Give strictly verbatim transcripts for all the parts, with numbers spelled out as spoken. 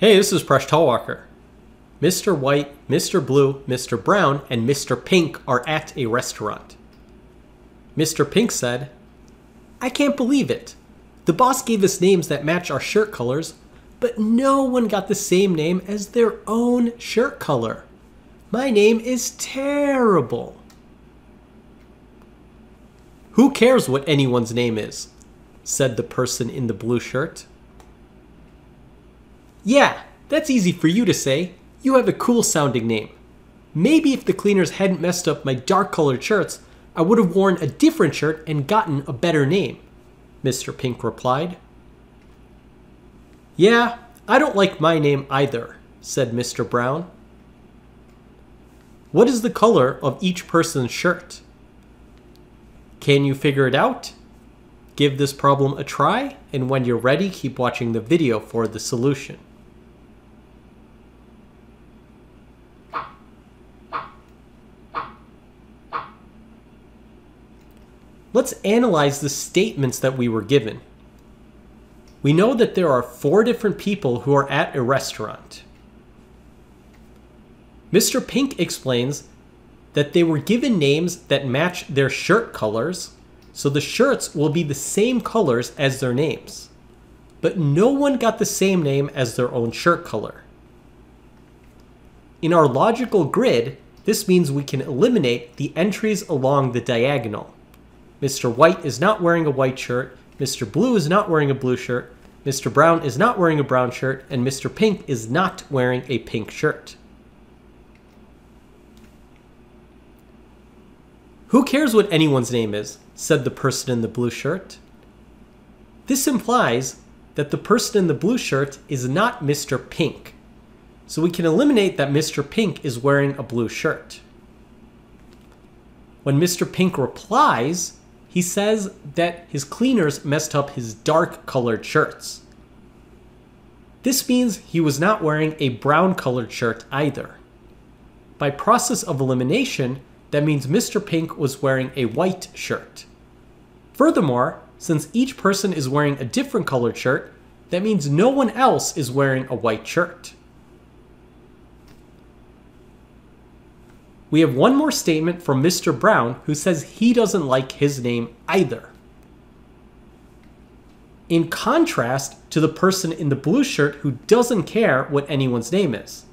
Hey, this is Presh Talwalkar. Mister White, Mister Blue, Mister Brown, and Mister Pink are at a restaurant. Mister Pink said, I can't believe it. The boss gave us names that match our shirt colors, but no one got the same name as their own shirt color. My name is terrible. Who cares what anyone's name is? Said the person in the blue shirt. Yeah, that's easy for you to say. You have a cool sounding name. Maybe if the cleaners hadn't messed up my dark colored shirts, I would have worn a different shirt and gotten a better name, Mister Pink replied. Yeah, I don't like my name either, said Mister Brown. What is the color of each person's shirt? Can you figure it out? Give this problem a try, and when you're ready, keep watching the video for the solution. Let's analyze the statements that we were given. We know that there are four different people who are at a restaurant. Mister Pink explains that they were given names that match their shirt colors, so the shirts will be the same colors as their names. But no one got the same name as their own shirt color. In our logical grid, this means we can eliminate the entries along the diagonal. Mister White is not wearing a white shirt, Mister Blue is not wearing a blue shirt, Mister Brown is not wearing a brown shirt, and Mister Pink is not wearing a pink shirt. Who cares what anyone's name is, said the person in the blue shirt. This implies that the person in the blue shirt is not Mister Pink, so we can eliminate that Mister Pink is wearing a blue shirt. When Mister Pink replies, he says that his cleaners messed up his dark colored shirts. This means he was not wearing a brown colored shirt either. By process of elimination, that means Mister Pink was wearing a white shirt. Furthermore, since each person is wearing a different colored shirt, that means no one else is wearing a white shirt. We have one more statement from Mister Brown, who says he doesn't like his name either. In contrast to the person in the blue shirt who doesn't care what anyone's name is.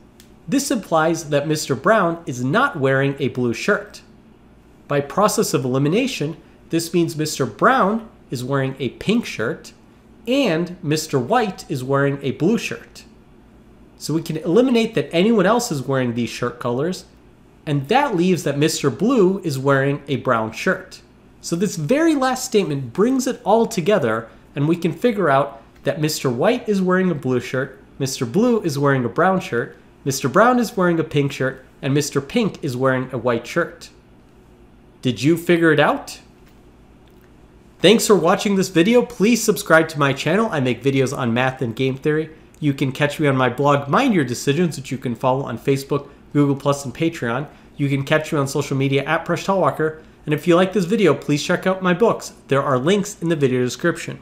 This implies that Mister Brown is not wearing a blue shirt. By process of elimination, this means Mister Brown is wearing a pink shirt and Mister White is wearing a blue shirt. So we can eliminate that anyone else is wearing these shirt colors, and that leaves that Mister Blue is wearing a brown shirt. So this very last statement brings it all together, and we can figure out that Mister White is wearing a blue shirt, Mister Blue is wearing a brown shirt, Mister Brown is wearing a pink shirt, and Mister Pink is wearing a white shirt. Did you figure it out? Thanks for watching this video. Please subscribe to my channel. I make videos on math and game theory. You can catch me on my blog, Mind Your Decisions, which you can follow on Facebook, Google Plus, and Patreon. You can catch me on social media at Presh Talwalkar. And if you like this video, please check out my books. There are links in the video description.